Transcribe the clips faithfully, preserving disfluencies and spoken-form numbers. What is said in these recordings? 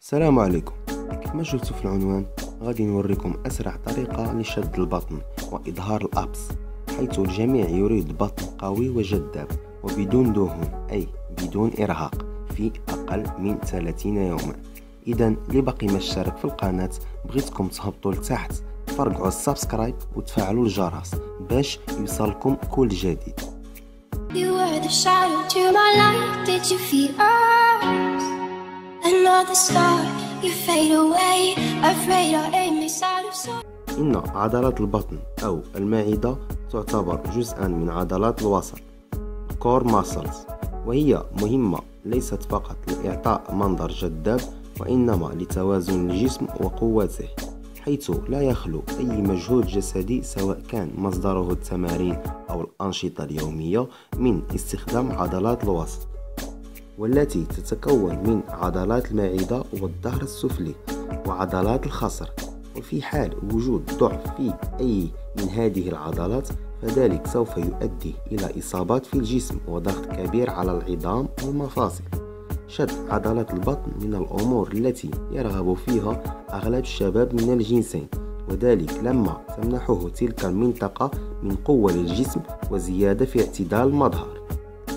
السلام عليكم. كما شفتوا في العنوان غادي نوريكم أسرع طريقة لشد البطن وإظهار الأبس، حيث الجميع يريد بطن قوي وجذاب وبدون دهون، أي بدون إرهاق، في أقل من ثلاثين يوما. إذا اللي باقي ما اشترك في القناة بغيتكم تهبطوا لتحت، تفرقعوا السبسكرايب وتفعلوا الجرس باش يوصلكم كل جديد. You were the shadow to my light. Did you feel us? Another star, you fade away. Afraid I am inside of so. إن عضلات البطن أو المعدة تعتبر جزءا من عضلات الوسط (core muscles) وهي مهمة ليست فقط لإعطاء منظر جذاب، وإنما لتوازن الجسم وقوته، حيث لا يخلو أي مجهود جسدي سواء كان مصدره التمارين أو الأنشطة اليومية من استخدام عضلات الوسط، والتي تتكون من عضلات المعدة والظهر السفلي وعضلات الخصر. وفي حال وجود ضعف في أي من هذه العضلات فذلك سوف يؤدي إلى إصابات في الجسم وضغط كبير على العظام والمفاصل. شد عضلات البطن من الأمور التي يرغب فيها أغلب الشباب من الجنسين، وذلك لما تمنحه تلك المنطقة من قوة للجسم وزيادة في اعتدال المظهر.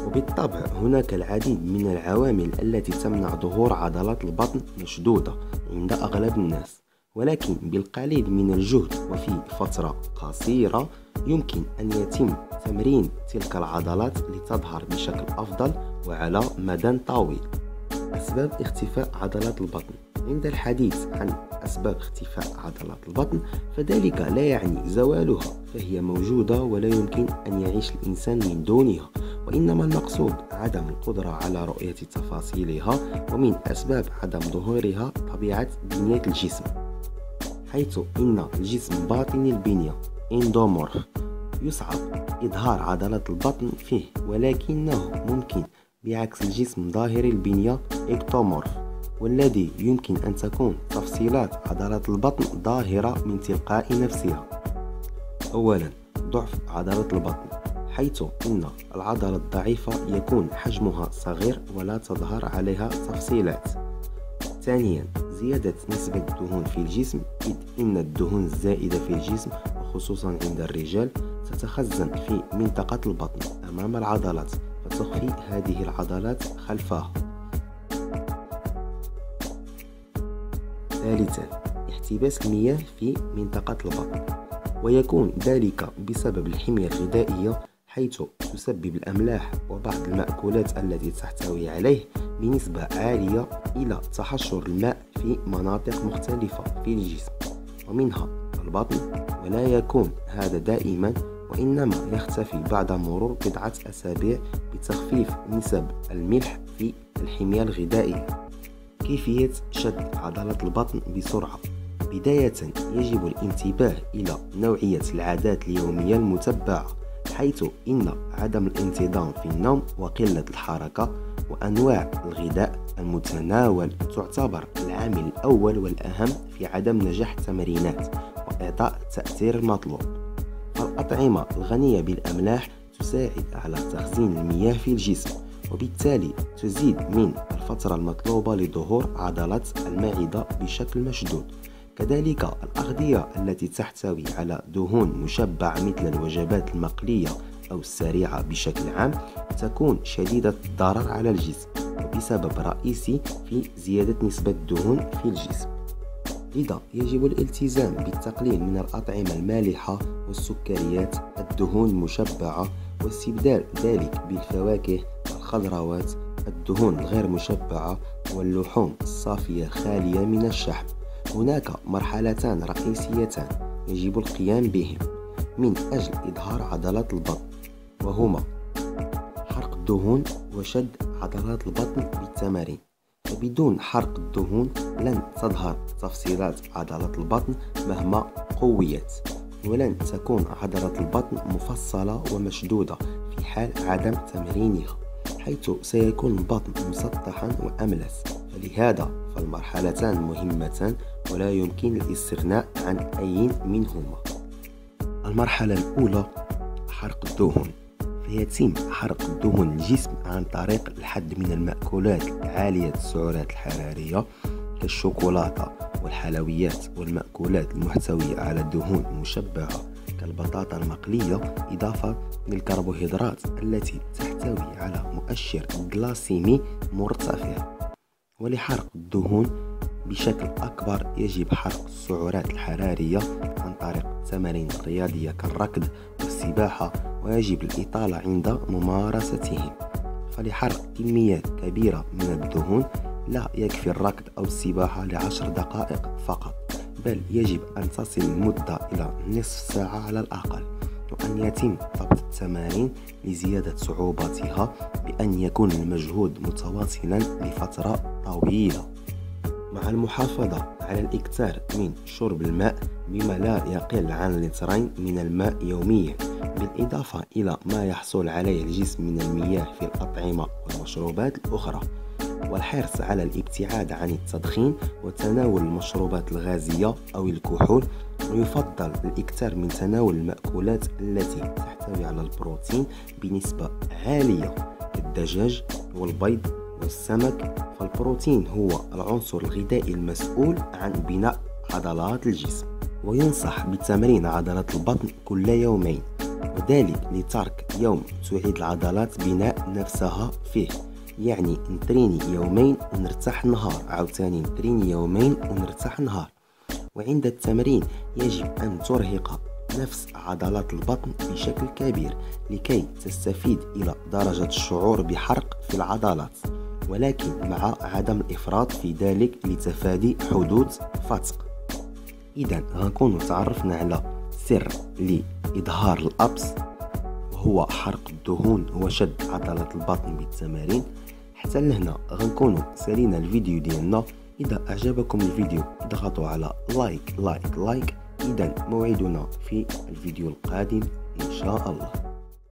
وبالطبع هناك العديد من العوامل التي تمنع ظهور عضلات البطن مشدودة عند أغلب الناس، ولكن بالقليل من الجهد وفي فترة قصيرة يمكن أن يتم تمرين تلك العضلات لتظهر بشكل أفضل وعلى مدى طويل. أسباب اختفاء عضلات البطن. عند الحديث عن أسباب اختفاء عضلات البطن فذلك لا يعني زوالها، فهي موجودة ولا يمكن أن يعيش الإنسان من دونها، وإنما المقصود عدم القدرة على رؤية تفاصيلها. ومن أسباب عدم ظهورها طبيعة بنية الجسم، حيث إن الجسم باطني البنية إندومورف يصعب إظهار عضلات البطن فيه، ولكنه ممكن بعكس الجسم ظاهري البنية إكتومورف، والذي يمكن أن تكون تفصيلات عضلات البطن ظاهرة من تلقاء نفسها. أولا، ضعف عضلات البطن، حيث إن العضلة الضعيفة يكون حجمها صغير ولا تظهر عليها تفصيلات. ثانيا، زيادة نسبة الدهون في الجسم، إذ إن الدهون الزائدة في الجسم خصوصا عند الرجال تتخزن في منطقة البطن أمام العضلات، فتخفي هذه العضلات خلفها. ثالثا، احتباس المياه في منطقة البطن، ويكون ذلك بسبب الحمية الغذائية، حيث تسبب الأملاح وبعض المأكولات التي تحتوي عليه بنسبة عالية إلى تحشر الماء في مناطق مختلفة في الجسم ومنها البطن، ولا يكون هذا دائما، وإنما يختفي بعد مرور بضعة أسابيع بتخفيف نسب الملح في الحمية الغذائية. كيفية شد عضلات البطن بسرعة. بداية يجب الانتباه إلى نوعية العادات اليومية المتبعة، حيث إن عدم الانتظام في النوم وقلة الحركة وأنواع الغذاء المتناول تعتبر العامل الأول والأهم في عدم نجاح التمرينات وإعطاء التأثير المطلوب. الأطعمة الغنية بالأملاح تساعد على تخزين المياه في الجسم، وبالتالي تزيد من الفترة المطلوبة لظهور عضلات المعدة بشكل مشدود. كذلك الأغذية التي تحتوي على دهون مشبعة مثل الوجبات المقلية أو السريعة بشكل عام تكون شديدة الضرر على الجسم، وبسبب رئيسي في زيادة نسبة الدهون في الجسم. لذا يجب الالتزام بالتقليل من الأطعمة المالحة والسكريات، الدهون المشبعة، واستبدال ذلك بالفواكه، الخضروات، الدهون الغير مشبعة، واللحوم الصافية خالية من الشحم. هناك مرحلتان رئيسيتان يجب القيام بهم من أجل إظهار عضلات البطن، وهما حرق الدهون وشد عضلات البطن بالتمارين. فبدون حرق الدهون لن تظهر تفصيلات عضلات البطن مهما قويت، ولن تكون عضلات البطن مفصلة ومشدودة في حال عدم تمرينها، حيث سيكون البطن مسطحا وأملس. فلهذا فالمرحلتان مهمتان ولا يمكن الاستغناء عن أي منهما. المرحلة الأولى، حرق الدهون. فيتم حرق الدهون الجسم عن طريق الحد من المأكولات عالية السعرات الحرارية، كالشوكولاتة والحلويات والمأكولات المحتوية على الدهون المشبعة كالبطاطا المقلية، إضافة للكربوهيدرات التي تحتوي على مؤشر غلاسيمي مرتفع. ولحرق الدهون بشكل أكبر يجب حرق السعرات الحرارية عن طريق التمارين الرياضية كالركض والسباحة، ويجب الإطالة عند ممارستهم. فلحرق كميات كبيرة من الدهون لا يكفي الركض أو السباحة لعشر دقائق فقط، بل يجب أن تصل المدة إلى نصف ساعة على الأقل، وأن يتم ضبط التمارين لزيادة صعوبتها بأن يكون المجهود متواصلا لفترة طويلة، مع المحافظة على الإكثار من شرب الماء بما لا يقل عن لترين من الماء يوميا، بالإضافة إلى ما يحصل عليه الجسم من المياه في الأطعمة والمشروبات الأخرى، والحرص على الابتعاد عن التدخين وتناول المشروبات الغازية أو الكحول. ويفضل الإكثار من تناول المأكولات التي تحتوي على البروتين بنسبة عالية كالدجاج والبيض والسمك، فالبروتين هو العنصر الغذائي المسؤول عن بناء عضلات الجسم. وينصح بتمرين عضلات البطن كل يومين، وذلك لترك يوم تعيد العضلات بناء نفسها فيه، يعني نتريني يومين ونرتاح نهار، عاوتاني نتريني يومين ونرتاح نهار. وعند التمرين يجب أن ترهق نفس عضلات البطن بشكل كبير لكي تستفيد إلى درجة الشعور بحرق في العضلات، ولكن مع عدم الإفراط في ذلك لتفادي حدوث فتق. إذن هنكون تعرفنا على سر لإظهار الأبس، وهو حرق الدهون وشد عضلات البطن بالتمارين. حتى لهنا غنكونوا سالينا الفيديو ديالنا. إذا أعجبكم الفيديو اضغطوا على لايك لايك لايك. إذن موعدنا في الفيديو القادم إن شاء الله.